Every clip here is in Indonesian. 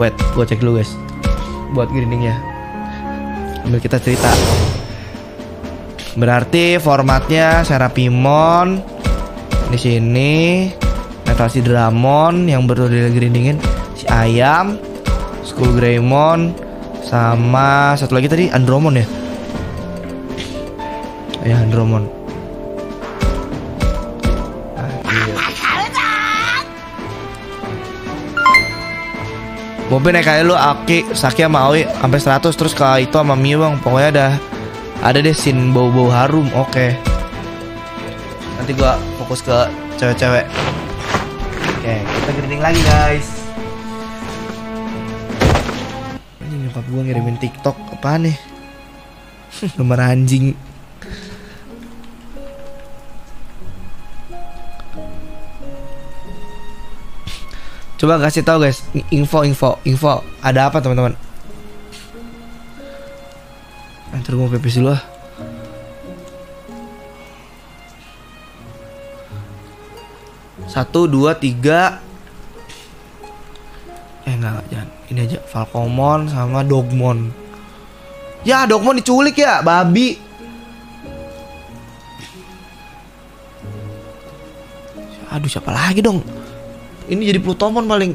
Wait, gua cek dulu guys. Buat grindingnya. Ambil kita cerita. Berarti formatnya Seraphimon di sini, MetalSeadramon yang baru digrindingin, si ayam, SkullGreymon, sama satu lagi tadi Andromon ya. Ya Andromon. Mobil naik kali lu Aki, Saki sama Aoi sampai 100 terus ke itu sama Miu bang. Pokoknya ada deh scene bau-bau harum. Oke. Nanti gua fokus ke cewek-cewek. Oke, kita grinding lagi guys. Ini nyokap gua ngirimin TikTok apaan nih? Nomor anjing. Coba kasih tahu guys, info ada apa teman-teman? Antar gua pipis dulu ah. Satu, dua, tiga. Enggak jangan. Ini aja Falconmon sama Dogmon. Ya Dogmon diculik ya, babi. Aduh siapa lagi dong? Ini jadi Plutomon paling.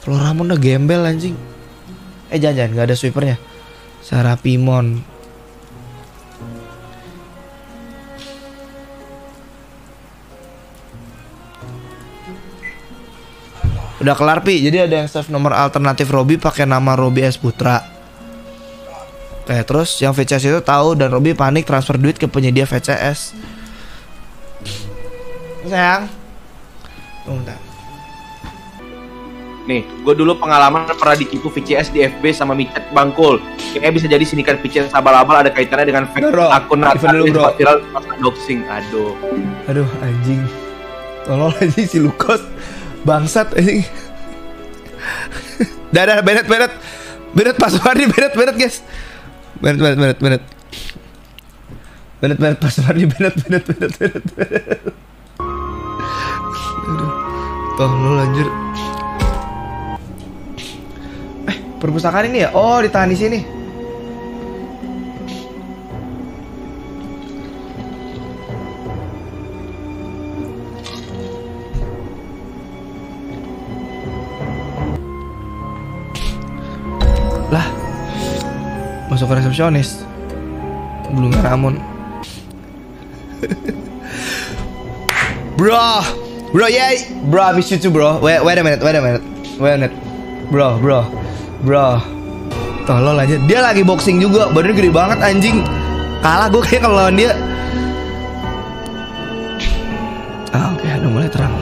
Keluaramon udah gembel anjing. Jangan-jangan gak ada sweepernya. Seraphimon. Udah kelar Pi. Jadi ada yang save nomor alternatif Robby pakai nama Robby S. Putra. Oke, terus yang VCS itu tahu dan Robby panik transfer duit ke penyedia VCS. Sayang. Nih, gue dulu pengalaman pernah dikipu VCS di FB sama micet bangkul. Kayaknya bisa jadi sindikat VCS abal-abal ada kaitannya dengan fake akun Natal viral doxing. Aduh anjing. Tolong anjing si Lukas bangsat anjing. Dadah Bennett passwordnya Bennett guys. Bennett passwordnya Bennett. Tuh lu lanjut. Perpustakaan ini ya? Oh, ditahan di sini. Lah. Masuk ke resepsionis. Belum Ramon. Bro, yay! Bro, I miss you too, bro. Wait a minute, bro. Tolol aja. Dia lagi boxing juga, badannya gede banget anjing. Kalah gue kayak kalau lawan dia. Oke, udah mulai terang.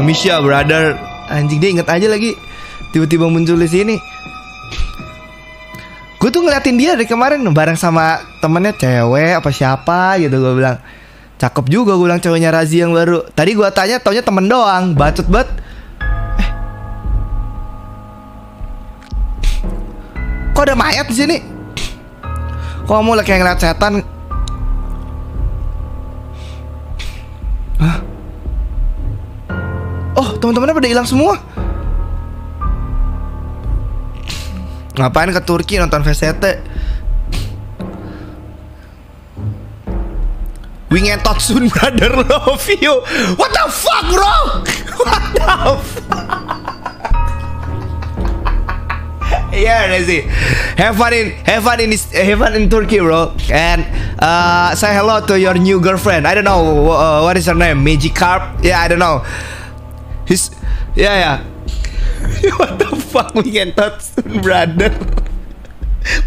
Miss you, brother. Anjing dia inget aja lagi. Tiba-tiba muncul di sini. Gue tuh ngeliatin dia dari kemarin bareng sama temennya cewek apa siapa gitu gue bilang. Cakep juga gue bilang ceweknya Razi yang baru. Tadi gue tanya taunya temen doang. Bacot banget. Kok ada mayat di sini? Kok kamu lagi kayak ngeliat setan? Hah? Oh teman-temannya pada hilang semua. Ngapain ke Turki nonton VCT? Wing and Tatsun brother love you. What the fuck bro? What the fuck? Yeah Razi, have fun in Turkey bro. And say hello to your new girlfriend. I don't know what is her name. Magikarp. Yeah I don't know. His yeah. What the fuck Wing and Tatsun brother?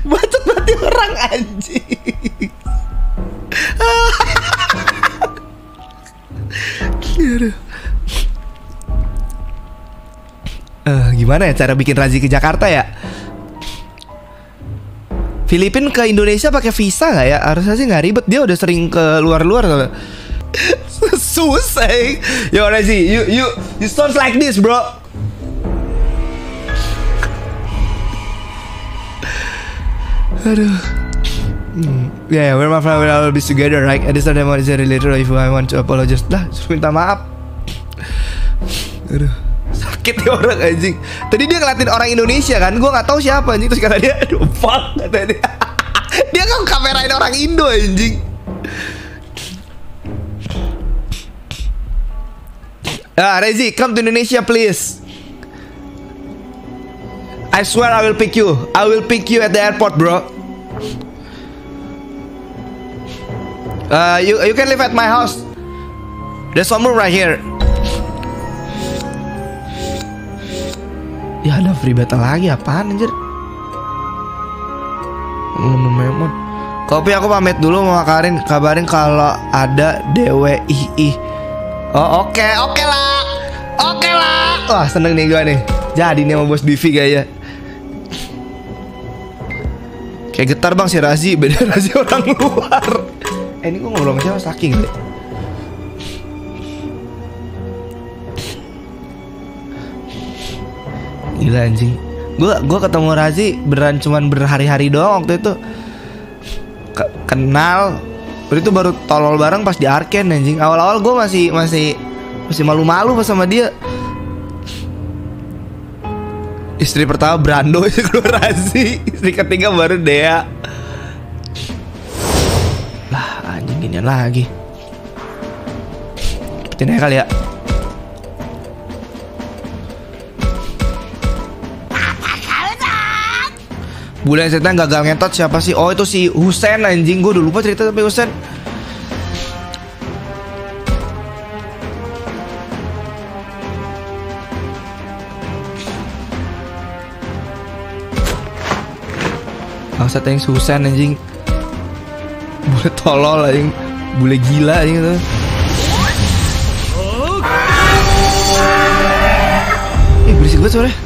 Bacot mati orang anjing. Gimana ya cara bikin Razi ke Jakarta ya? Filipin ke Indonesia pakai visa nggak ya? Harusnya sih nggak ribet, dia udah sering ke luar-luar. Susah. Yo Razi, you sounds like this bro. Aduh. Yeah, we're my friend, we'll always be together, right? At this time, I'm related, or if I want to apologize, lah, suruh minta maaf. Aduh. sakit ya orang anjing. Tadi dia ngeliatin orang Indonesia kan, gue nggak tahu siapa anjing, terus kata dia aduh fuck kata dia. Dia kan kamerain orang Indo anjing. Ah, Razi, come to Indonesia please. I swear I will pick you. I will pick you at the airport, bro. You can live at my house. There's some room right here. Ya ada free battle lagi apaan anjir? Memang. Kopi aku pamit dulu mau makarin, kabarin kalau ada DWII. Oh oke, oke lah. Oke lah. Wah, seneng nih gua nih. Jadi nih sama bos Divi kayaknya. Kayak getar bang si Razi, beda Razi orang luar. Ini gue ngobrol sama saking deh. Gila anjing. Gue ketemu Razi beneran cuman berhari-hari doang waktu itu. Kenal. Waktu itu baru tolol bareng pas di Arken anjing. Awal-awal gue masih malu-malu pas sama dia. Istri pertama Brando, istri kedua Razi, istri ketiga baru Dea. Lah anjing gini lagi. Ikutin aja kali ya. Bulan cerita gagal ngetot siapa sih? Oh itu si Husen anjing, gue udah lupa cerita tapi Husen. Maksudnya yang Husen anjing. Bule tolol anjing. Bule gila anjing itu. Berisik banget suaranya.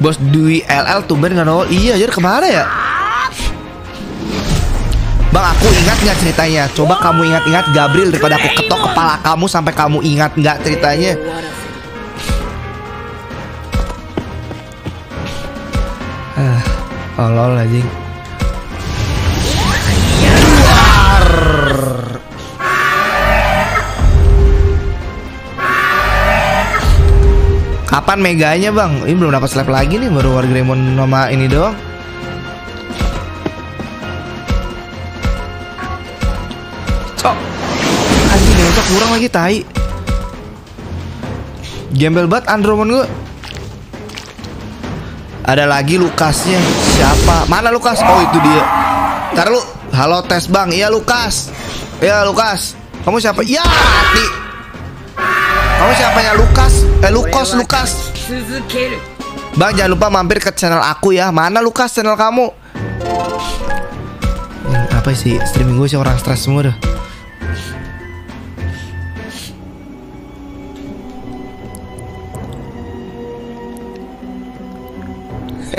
Bos Dwi LL tumben gak nongol. Iya jadi kemana ya? Bang aku ingat gak ceritanya? Coba kamu ingat-ingat Gabriel, daripada aku ketok kepala kamu sampai kamu ingat gak ceritanya. Tolol anjing. Kapan meganya bang? Ini belum dapat slap lagi nih, baru SkullGreymon nama ini doang. Cok. Anjing ngetok kurang lagi tai. Gembel banget Andromon gue. Ada lagi Lukasnya. Siapa? Mana Lukas? Oh itu dia. Ntar lu. Halo tes bang. Iya Lukas. Iya Lukas. Kamu siapa? Ya mati. Kamu siapanya Lukas? Lukas Lukas. Bang jangan lupa mampir ke channel aku ya. Mana Lukas channel kamu? Apa sih streaming gue sih orang stres semua dah.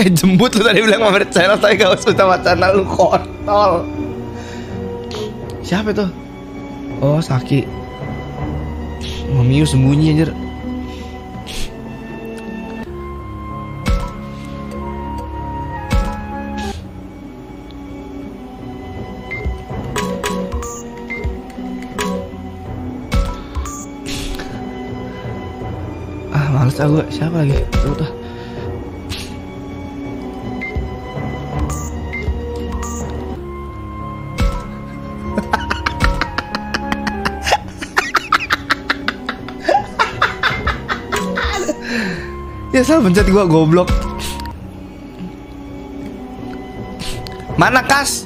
Jembut lu tadi bilang mampir channel tapi gak usah utama channel lu kontol. Siapa itu? Oh Saki. Mamiu sembunyi anjir. Ah males ah gue. Siapa lagi? Tuh tuh. Ya salah pencet gua goblok. Mana Kas?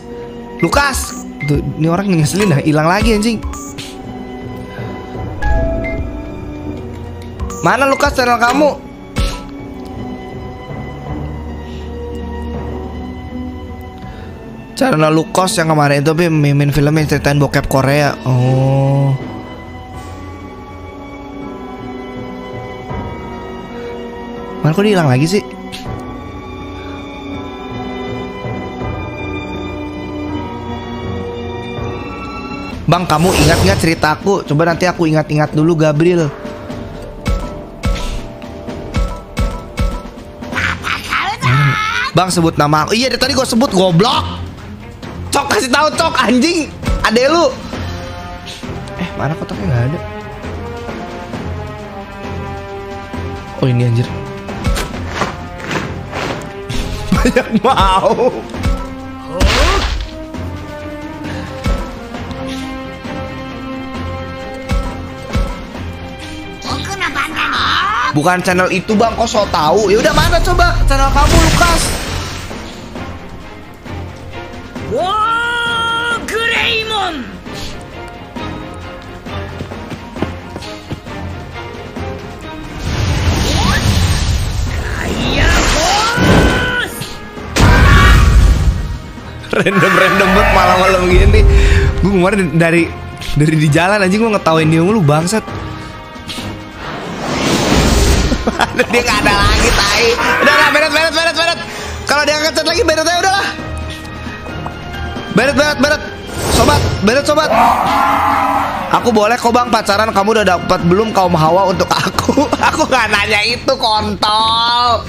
Lukas. Tuh, ini orang ngeselin dah, hilang lagi anjing. Mana Lukas channel kamu? Channel Lukas yang kemarin itu pemimpin film yang ceritain bokep Korea. Oh. Mana kok dia hilang lagi sih? Bang kamu ingat-ingat ceritaku. Coba nanti aku ingat-ingat dulu Gabriel. Bang sebut nama aku. Iya dari tadi gue sebut goblok. Cok kasih tahu cok anjing. Adek lu. Mana kotaknya nggak ada? Oh ini anjir. Banyak mau. Bukan channel itu bang, kok so tahu? Ya udah mana coba channel kamu Lukas? Wow, Greymon. Kaya bos. Random banget malam-malam gini. Gue kemarin dari di jalan aja gue ngetawain dia mulu bangsat. Dia nggak ada lagi tai. Udahlah beret. Kalau dia ngecat lagi beret aja udahlah. Beret. Sobat, beret sobat. Aku boleh kok bang pacaran, kamu udah dapat belum kaum hawa untuk aku? Aku nggak nanya itu kontol.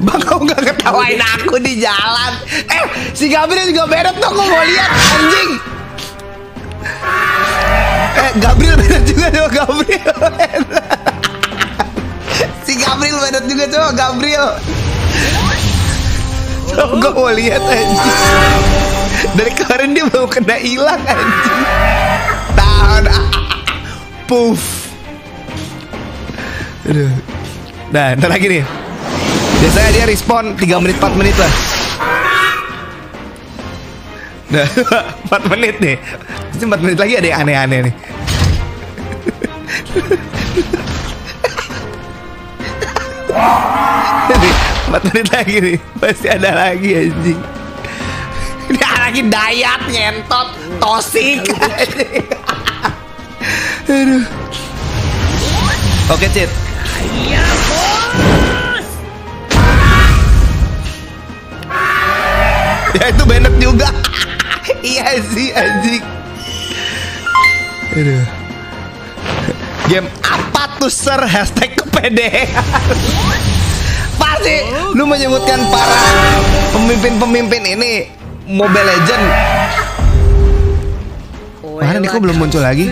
Bang, kau gak ketawain aku di jalan. Si Gabriel juga beret dong, kau mau lihat anjing. Gabriel beret juga dong, Gabriel. Si Gabriel beret juga dong, Gabriel. Coba kau mau lihat anjing. Dari kemarin dia belum kena hilang anjing. Tahun puff. Aduh. Nah, ntar lagi nih. Biasanya dia respon 3 menit 4 menit lah. Nah, 4 menit nih. Jadi 4 menit lagi ada yang aneh-aneh nih. Jadi 4 menit lagi nih. Pasti ada lagi anjing. Ini lagi dayat nyentot tosik. Aduh. Oke, Cid. Iya, ya itu benet juga. Iya sih anjing. Aduh. Game apa tuh sir? Hashtag kepedean. Pasti lu menyebutkan para pemimpin-pemimpin ini Mobile Legend. Mana nih kok belum muncul lagi?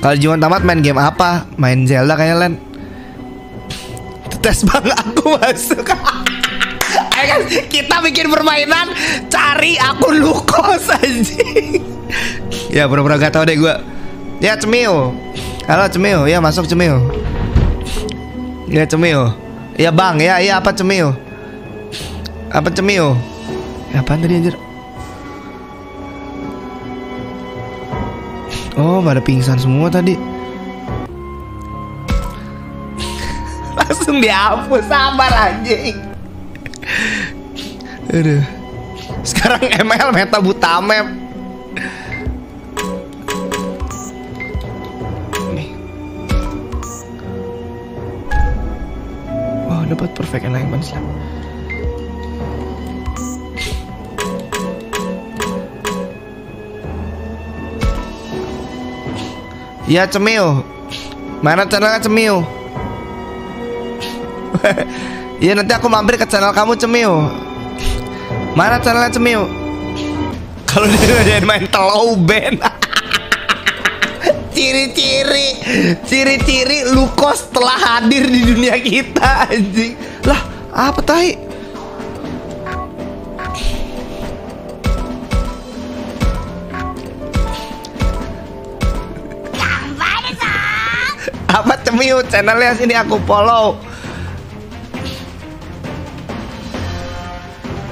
Kalau Jiwon tamat main game apa? Main Zelda kayaknya Len. Tes bang aku masuk. Ayo kan kita bikin permainan cari akun Lukas anjing. Ya pura-pura gak tau deh gue. Ya Cemil. Halo Cemil, ya masuk Cemil. Ya Cemil. Ya bang, ya apa Cemil? Apa Cemil? Ya, apaan tadi anjir? Oh, pada pingsan semua tadi. Langsung dihapus, sabar anjing. Aduh. Sekarang ML meta buta map. Nih. Wow, dapat perfect alignment sih. Ya Cemil, mana channelnya Cemil? Ya nanti aku mampir ke channel kamu Cemil. Mana channelnya Cemil? Kalau dia ngajain main telou band. Ciri-ciri Lukas telah hadir di dunia kita anjing. Lah apa tai? Apa Cemil channelnya sini aku follow.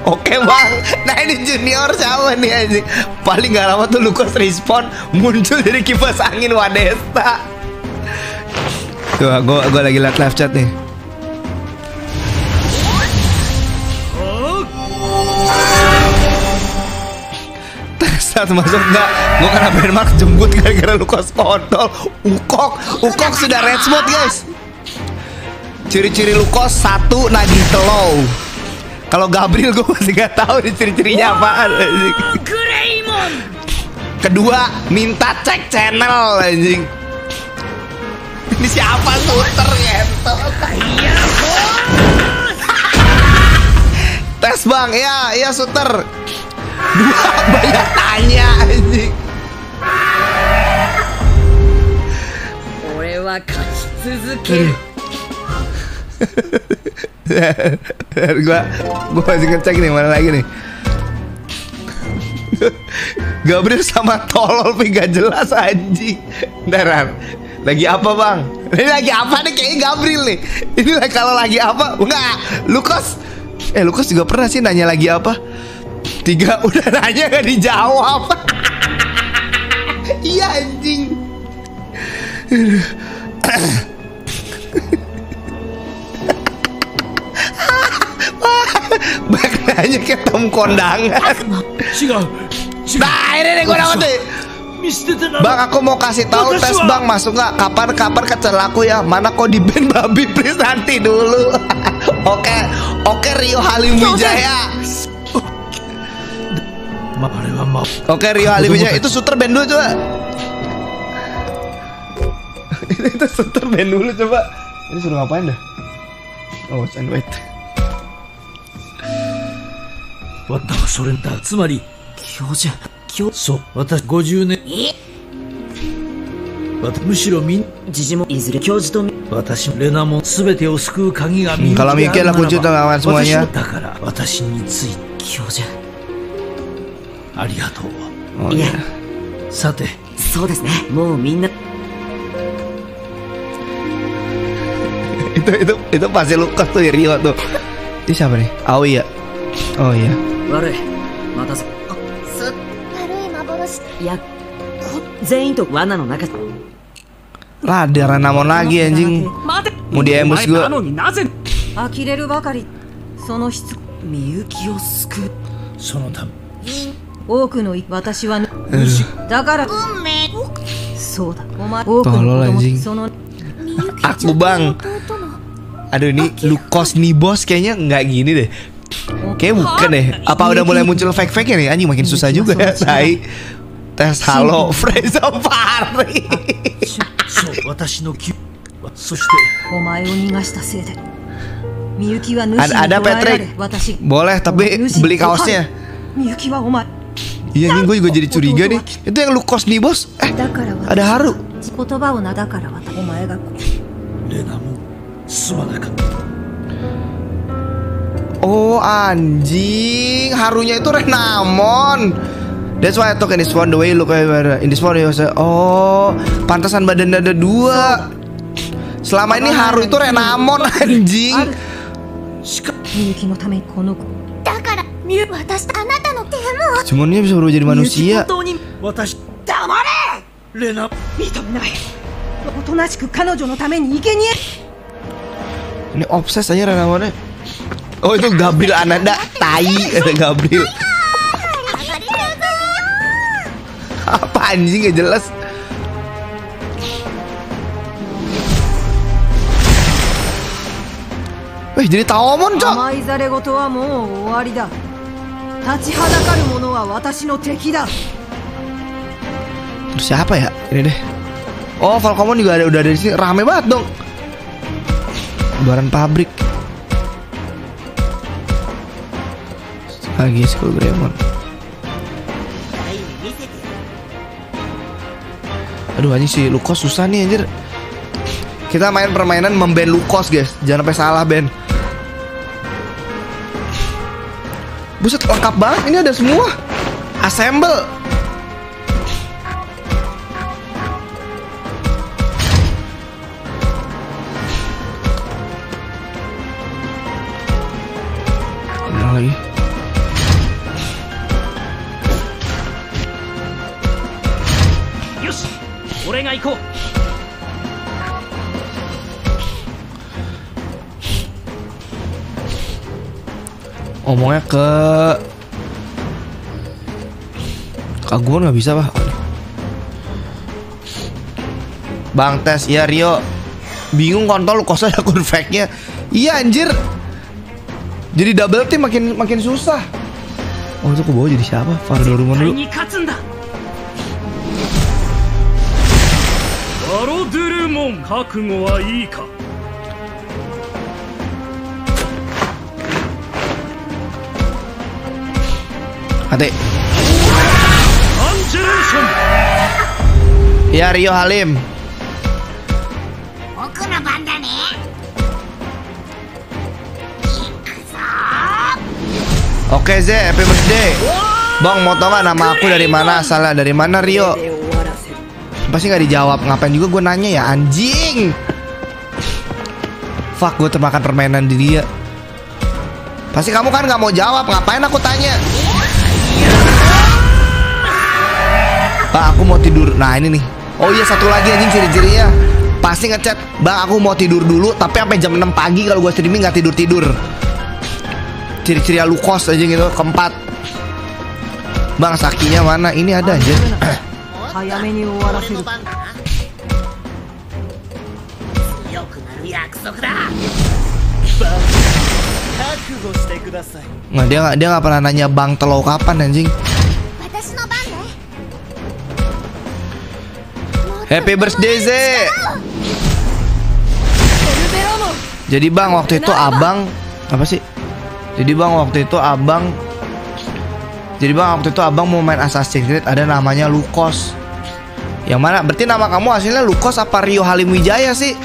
Oke bang. Nah ini junior siapa nih anjing. Paling gak lama tuh Lukas respon muncul dari kipas angin Wadesta. Tuh gue lagi liat live chat nih. Saat masuk enggak, gue kena benmark jemput gara-gara Lukas kontol. Ukok sudah red spot guys. Ciri-ciri Lukas 1 nagih telou. Kalau Gabriel gue masih gak tahu ciri-cirinya apaan. Kedua, minta cek channel anjing. Ini siapa Suter ngentot? Iya, tes bang, iya Suter. Dua, banyak tanya anjing. Gua masih ngecek nih, mana lagi nih. Gabriel sama tolol tapi gak jelas anjing. Daran, lagi apa bang? Ini lagi apa nih kayaknya Gabriel nih. Ini kalau lagi apa? Enggak, Lukas. Lukas juga pernah sih nanya lagi apa. Tiga udah nanya gak dijawab. Iya anjing. Maknanya ketemu kondangan. Nah ini nih gue dapet nih. Bang aku mau kasih tahu tes bang, masuk nggak? Kapan-kapan ke channel aku ya. Mana kok di band babi, please nanti dulu. Oke Rio Halim Jaya. Oke Rio Halim Jaya itu Suter band dulu coba. Itu Suter band dulu coba. Ini suruh ngapain dah? Oh and wait. Kalau mikir aku juga lawan semuanya. Oh iya. Itu pasti Lukas tuh Rio tuh. Ini siapa nih? Aoi ya. Oh iya. Lah ada Renamon lagi anjing. Mau di ambush gue. Tolol anjing. Aku bang. Aduh ini Lukas nih bos kayaknya nggak gini deh. Kayaknya bukan deh. Apa udah mulai muncul fake-fake nih anjing, makin susah juga ya say. Tes halo Freshjam Pari. Ada Patrick. Boleh tapi beli kaosnya. Iya anjing gue juga jadi curiga nih. Itu yang Lukas nih bos. Ada Haru. Oh anjing, Harunya itu Renamon. That's why I talk in this one the way look in this one. Oh, pantasan badan ada dua. Selama ini Haru itu Renamon anjing. Semuanya bisa berubah jadi manusia. Ini obses aja Renamonnya. Oh itu Gabriel Ananda tai ada Gabriel. Apa anjing gak jelas. Weh jadi Taomon cok. Terus siapa ya? Ini deh. Oh Falconmon juga ada, udah ada di sini. Rame banget dong. Baran pabrik. Lagi SkullGreymon. Aduh anjing si Lukas susah nih anjir. Kita main permainan memban Lukas guys. Jangan sampai salah ban. Buset lengkap banget ini ada semua. Assemble. Udah lagi. Omongnya ke Kaguan nggak bisa pak. Bang tes ya Rio. Bingung kontol Lukasnya ada konfeknya. Iya anjir. Jadi double team makin susah. Oh itu ke bawah jadi siapa? Farodurmon dulu. Hati. Ya Rio Halim. Oke Z, happy birthday. Bang, mau tau gak nama aku dari mana? Salah, dari mana Rio? Pasti gak dijawab, ngapain juga gue nanya ya, anjing. Fuck, gue termakan permainan di dia. Pasti kamu kan gak mau jawab, ngapain aku tanya? Bang, aku mau tidur, nah ini nih. Oh iya, satu lagi anjing ciri-cirinya. Pasti ngechat, bang aku mau tidur dulu. Tapi sampai jam 6 pagi kalau gue streaming gak tidur-tidur. Ciri-ciri Lukas aja gitu, keempat. Bang, sakinya mana? Ini ada aja. Nah, dia nggak pernah nanya bang telo kapan anjing. Happy birthday Z. Jadi bang waktu itu abang apa sih? Jadi bang waktu itu abang mau main Assassin's Creed ada namanya Lukas. Yang mana? Berarti nama kamu hasilnya Lukas apa Rio Halim Wijaya sih?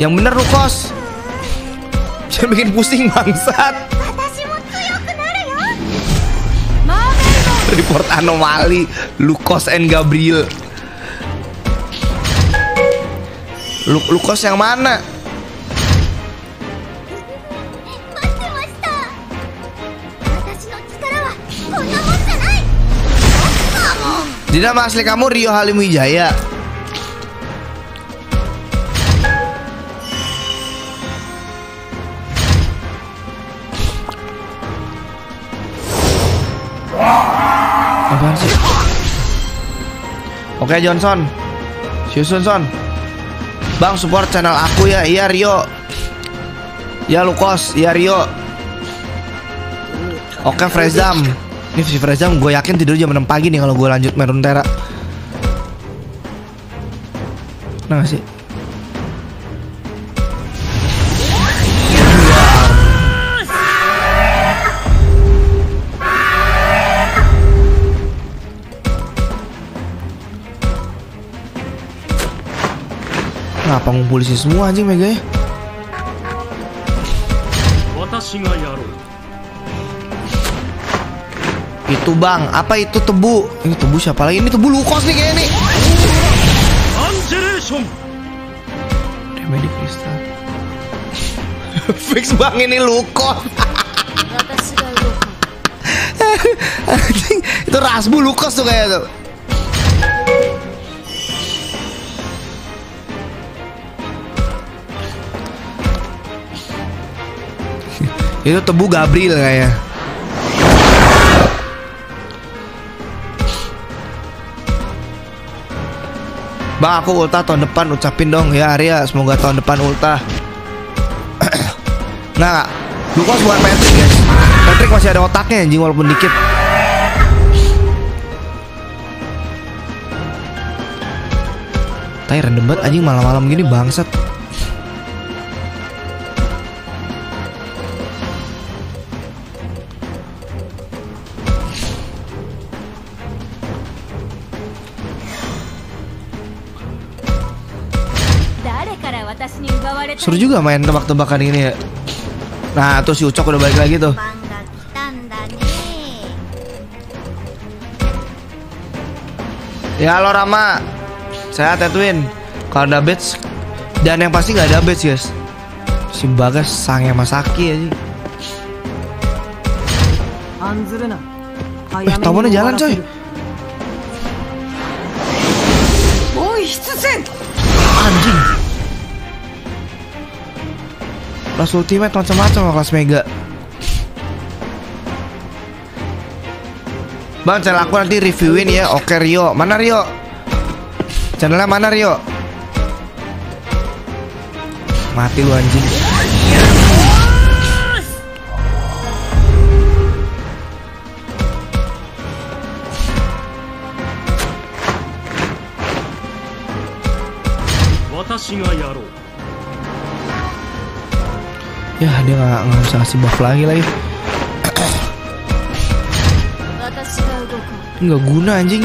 Yang bener Lukas. Jangan bikin pusing bangsat. Report anomali Lukas and Gabriel. Lukas yang mana? Jadi nama asli kamu Rio Halim Wijaya. Apaan sih? Oke Johnson, Husen Son. Bang support channel aku ya, iya Rio. Ya Lukas, iya Rio. Oke Freshjam. Ini si Freshjam gue yakin tidur jam 6 pagi nih kalau gue lanjut main Runeterra. Nah sih. Kenapa ngumpulin sih semua anjing Mega ya? Itu bang, apa itu tebu? Ini tebu siapa lagi? Ini tebu Lukas nih kayaknya nih. Remedy Crystal. Fix bang ini Lukas. Itu Rasbu Lukas tuh kayaknya tuh. Itu tebu Gabriel kayaknya. Bang aku ultah tahun depan, ucapin dong ya Arya, semoga tahun depan ultah. Nah, Lukas bukan Patrick guys. Patrick masih ada otaknya anjing walaupun dikit. Tai random banget anjing malam-malam gini bangsat. Seru juga main tebak-tebakan ini ya. Nah tuh si Ucok udah balik lagi tuh. Ya halo Rama. Saya Tatsun. Kalau ada badge. Dan yang pasti gak ada badge guys. Si Bagas sange masaki aja. Tomonnya jalan coy. Anjing. Kelas ultimate macam-macam kelas mega. Bang channel aku nanti reviewin ya. Oke Rio, mana Rio? Channelnya mana Rio? Mati lu anjing. Ya dia nggak usah kasih buff lagi. Nggak guna anjing.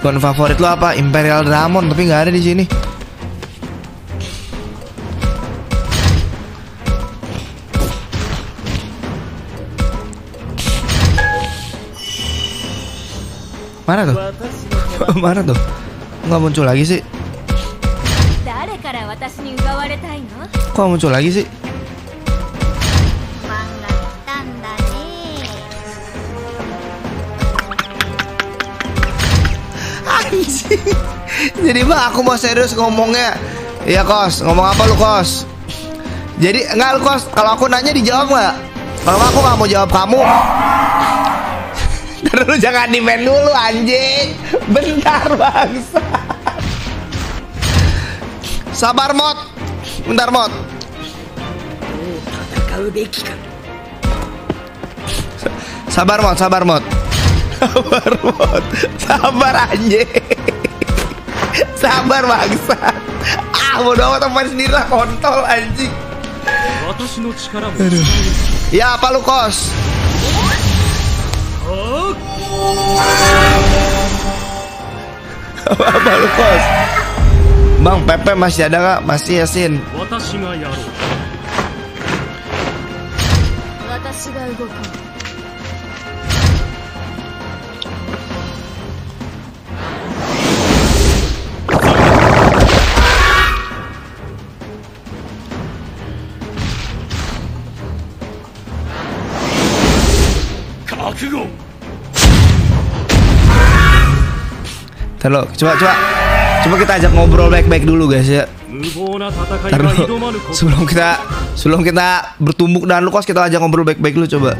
Bukan favorit lo apa? Imperial Dramon, tapi nggak ada di sini. Mana tuh? Mana tuh? Nggak muncul lagi sih. Kok muncul lagi sih? Jadi bah aku mau serius ngomongnya. Iya kos, ngomong apa lu kos? Jadi enggak lu kos, kalau aku nanya dijawab nggak? Kalau aku nggak mau jawab kamu. Terus jangan dimain dulu anjing. Bentar bangsa. Sabar mod. Bentar mod. Sabar mod, sabar mod. Sabar mod. Sabar anjing. Sabar bangsa. Ah bodo amat teman sendiri lah kontol anjing. Aduh. Ya apa lu kos? Apa lu kos? Bang Pepe masih ada nggak? Masih Yasin. Terlalu, coba kita ajak ngobrol baik-baik dulu guys ya. Terlalu, sebelum kita bertumbuk dan Lukas kita ajak ngobrol baik-baik dulu coba.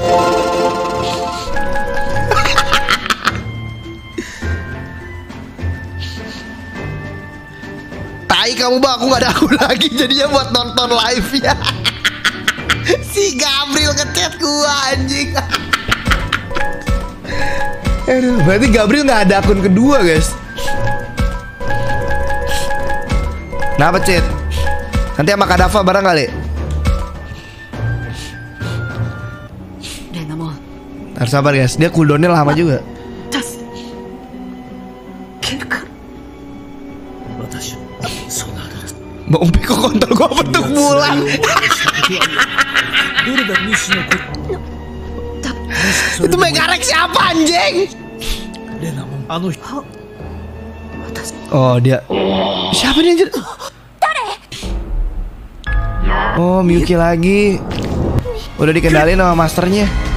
Tai kamu bang, aku gak ada akun lagi jadinya buat nonton live ya. Si Gabriel ngechat gua anjing. Aduh, berarti Gabriel gak ada akun kedua guys. Kenapa Cid? Nanti sama Kadava bareng kali? Harus sabar guys, dia cooldownnya lama juga. Mbak Umpi kok kontol gue bentuk bulan. Itu Megarek siapa anjing? Oh dia siapa nih anjir? Oh Miyuki lagi. Udah dikendalin sama masternya.